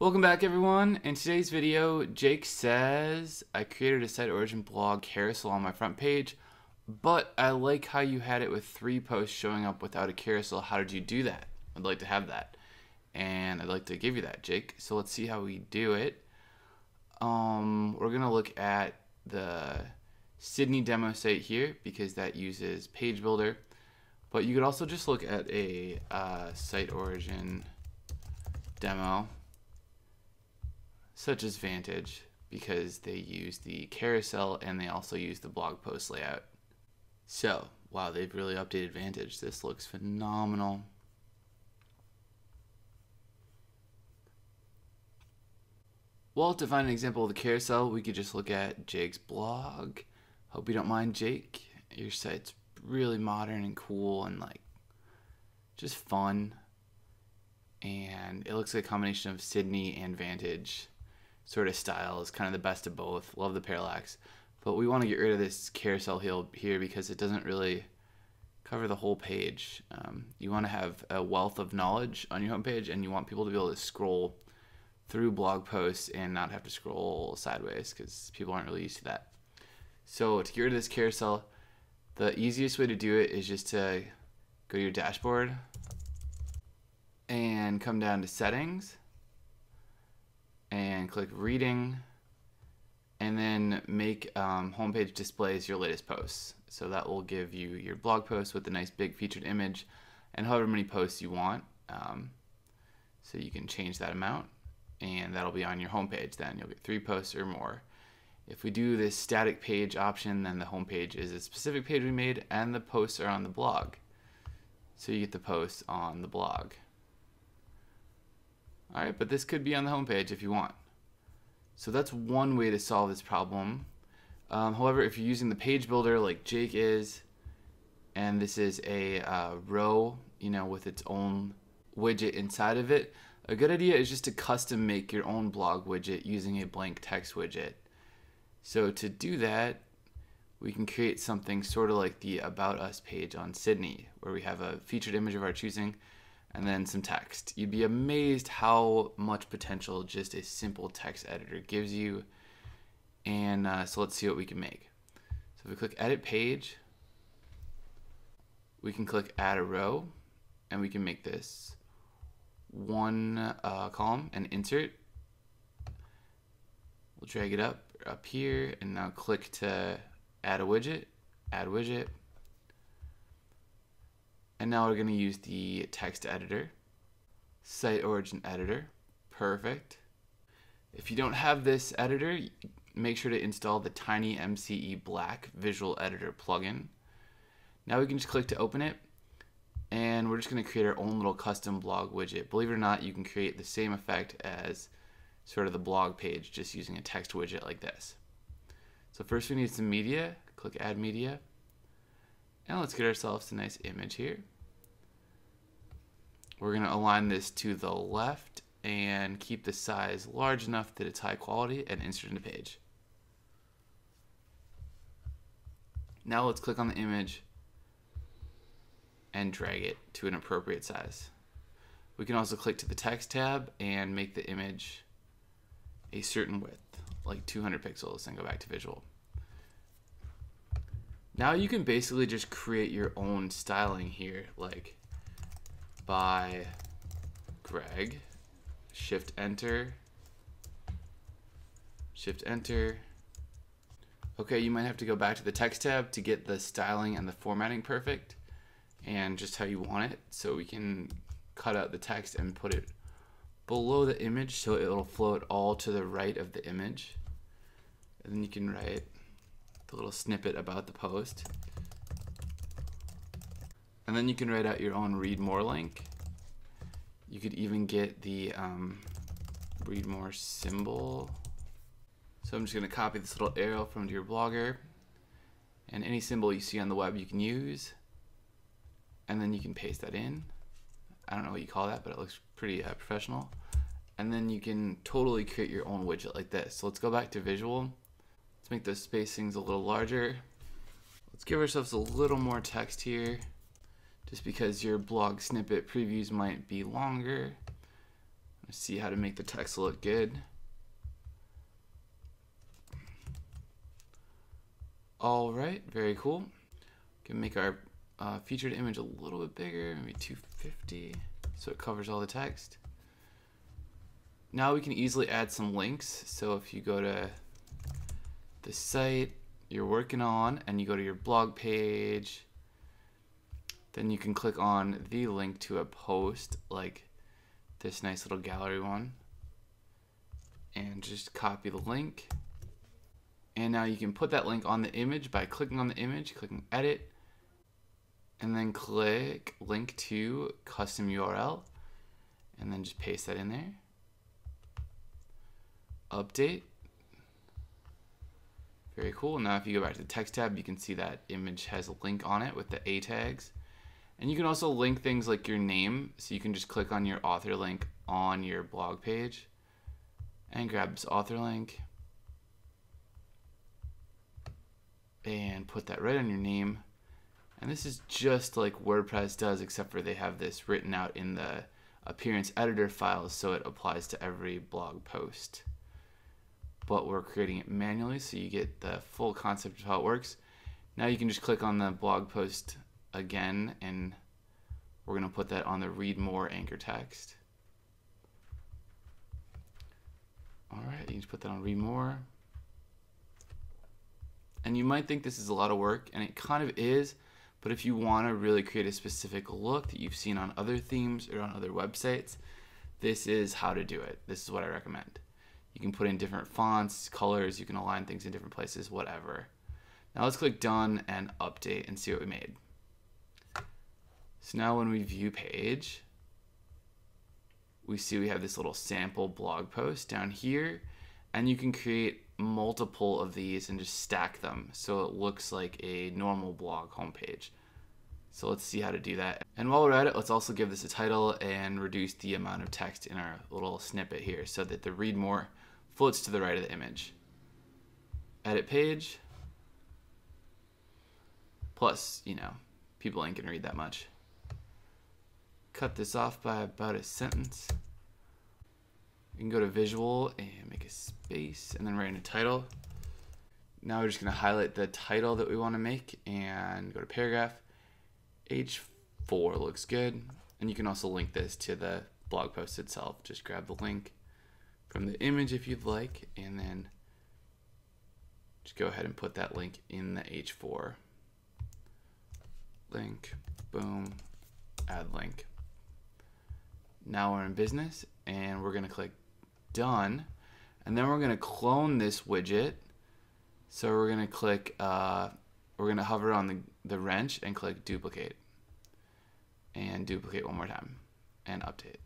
Welcome back everyone. In today's video, Jake says, I created a SiteOrigin blog carousel on my front page, but I like how you had it with 3 posts showing up without a carousel. How did you do that? I'd like to have that. And I'd like to give you that, Jake. So let's see how we do it. We're gonna look at the Sydney demo site here because that uses Page Builder. But you could also just look at a SiteOrigin demo, such as Vantage, because they use the carousel and they also use the blog post layout. So, wow, they've really updated Vantage. This looks phenomenal. Well, to find an example of the carousel, we could just look at Jake's blog. Hope you don't mind, Jake. Your site's really modern and cool and like just fun. And it looks like a combination of Sydney and Vantage. Sort of style is kind of the best of both. Love the parallax, but we want to get rid of this carousel here because it doesn't really cover the whole page. You want to have a wealth of knowledge on your homepage, and you want people to be able to scroll through blog posts and not have to scroll sideways because people aren't really used to that. So to get rid of this carousel, the easiest way to do it is just to go to your dashboard and come down to settings and click reading, and then make homepage displays your latest posts. So that will give you your blog post with a nice big featured image and however many posts you want. So you can change that amount, and that'll be on your homepage. Then you'll get 3 posts or more. If we do this static page option, then the homepage is a specific page we made and the posts are on the blog. So you get the posts on the blog. All right, but this could be on the homepage if you want. So that's one way to solve this problem. However, if you're using the page builder like Jake is, and this is a row, you know, with its own widget inside of it, a good idea is just to custom make your own blog widget using a blank text widget. So to do that, we can create something sort of like the About Us page on Sydney, where we have a featured image of our choosing, and then some text. You'd be amazed how much potential just a simple text editor gives you. And so let's see what we can make. So if we click edit page, we can click add a row, and we can make this one column and insert. We'll drag it up here, and now click to add a widget, add widget. And now we're going to use the text editor, SiteOrigin editor. Perfect. If you don't have this editor, make sure to install the Tiny MCE Black visual editor plugin. Now we can just click to open it, and we're just going to create our own little custom blog widget. Believe it or not, you can create the same effect as sort of the blog page just using a text widget like this. So first we need some media. Click add media. And let's get ourselves a nice image here. We're going to align this to the left and keep the size large enough that it's high quality, and insert into page. Now let's click on the image and drag it to an appropriate size. We can also click to the text tab and make the image a certain width, like 200 pixels, and go back to visual. Now you can basically just create your own styling here, like by Greg, shift enter. Okay, you might have to go back to the text tab to get the styling and the formatting perfect and just how you want it. So we can cut out the text and put it below the image so it'll float all to the right of the image. And then you can write the little snippet about the post, and then you can write out your own read more link. You could even get the read more symbol. So I'm just going to copy this little arrow from your blogger, and any symbol you see on the web you can use, and then you can paste that in. I don't know what you call that, but it looks pretty professional. And then you can totally create your own widget like this. So let's go back to visual. Let's make those spacings a little larger. Let's give ourselves a little more text here, just because your blog snippet previews might be longer. see how to make the text look good. All right, very cool. Can make our featured image a little bit bigger, maybe 250, so it covers all the text. Now we can easily add some links. So if you go to the site you're working on and you go to your blog page, then you can click on the link to a post like this nice little gallery one and just copy the link. And now you can put that link on the image by clicking on the image, clicking edit, and then click link to custom URL, and then just paste that in there. Update. Very cool. Now if you go back to the text tab, you can see that image has a link on it with the A tags. And you can also link things like your name. So you can just click on your author link on your blog page and grab this author link and put that right on your name. And this is just like WordPress does, except for they have this written out in the appearance editor files, so it applies to every blog post. But we're creating it manually, so you get the full concept of how it works. Now you can just click on the blog post again, and we're going to put that on the read more anchor text. All right, you can just put that on read more. And you might think this is a lot of work, and it kind of is, but if you want to really create a specific look that you've seen on other themes or on other websites, this is how to do it. This is what I recommend. You can put in different fonts, colors, you can align things in different places, whatever. Now let's click done and update and see what we made. So now when we view page, we see we have this little sample blog post down here, and you can create multiple of these and just stack them so it looks like a normal blog homepage. So let's see how to do that. And while we're at it, let's also give this a title and reduce the amount of text in our little snippet here so that the read more floats to the right of the image. Edit page. Plus, you know, people ain't gonna read that much. Cut this off by about a sentence. You can go to visual and make a space and then write in a title. Now we're just gonna highlight the title that we wanna make and go to paragraph. H4 looks good. And you can also link this to the blog post itself. Just grab the link from the image if you'd like, and then just go ahead and put that link in the H4. Link, boom, add link. Now we're in business and we're gonna click done, and then we're gonna clone this widget. So we're gonna click, we're gonna hover on the wrench and click duplicate, and duplicate one more time, and update.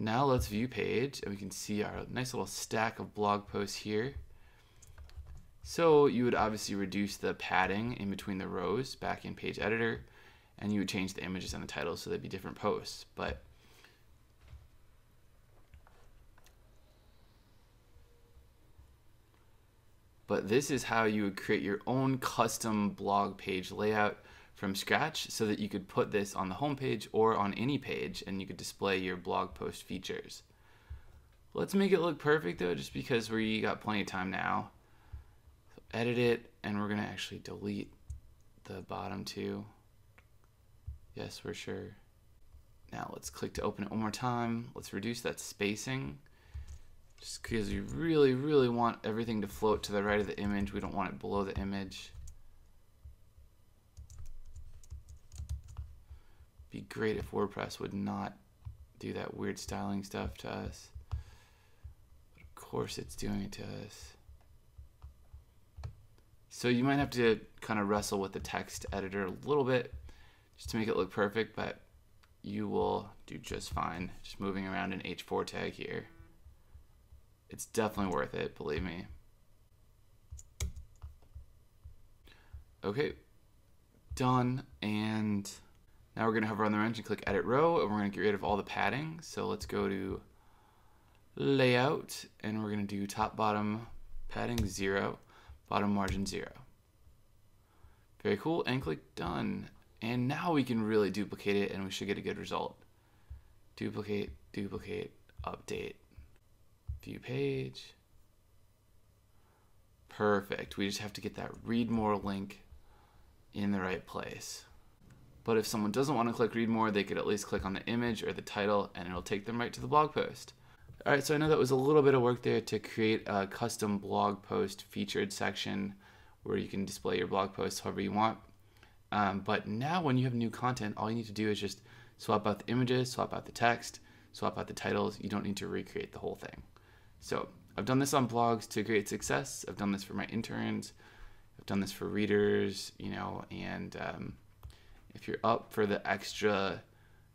Now let's view page, and we can see our nice little stack of blog posts here. So you would obviously reduce the padding in between the rows back in page editor, and you would change the images and the titles so they'd be different posts. But this is how you would create your own custom blog page layout from scratch so that you could put this on the home page or on any page, and you could display your blog post features. Let's make it look perfect though, just because we got plenty of time now. So edit it, and we're gonna actually delete the bottom two. Yes, for sure. Now let's click to open it one more time. Let's reduce that spacing. Just because you really, really want everything to float to the right of the image. We don't want it below the image. Be great if WordPress would not do that weird styling stuff to us. But of course it's doing it to us. So you might have to kind of wrestle with the text editor a little bit just to make it look perfect, but you will do just fine. Just moving around an H4 tag here. It's definitely worth it, believe me. Okay, done. And now we're gonna hover on the wrench and click edit row, and we're gonna get rid of all the padding. So let's go to layout, and we're gonna do top bottom padding 0, bottom margin 0. Very cool, and click done. And now we can really duplicate it, and we should get a good result. Duplicate, duplicate, update, view page. Perfect. We just have to get that read more link in the right place. But if someone doesn't want to click read more, they could at least click on the image or the title and it'll take them right to the blog post. All right, so I know that was a little bit of work there to create a custom blog post featured section where you can display your blog posts however you want. But now when you have new content, all you need to do is just swap out the images, swap out the text, swap out the titles. You don't need to recreate the whole thing. So I've done this on blogs to create success. I've done this for my interns. I've done this for readers, you know, and if you're up for the extra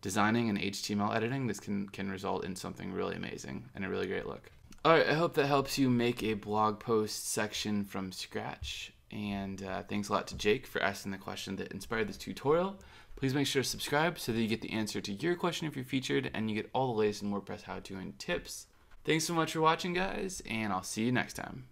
designing and HTML editing, this can result in something really amazing and a really great look. All right, I hope that helps you make a blog post section from scratch. And thanks a lot to Jake for asking the question that inspired this tutorial. Please make sure to subscribe so that you get the answer to your question if you're featured, and you get all the latest in WordPress how-to and tips. Thanks so much for watching, guys, and I'll see you next time.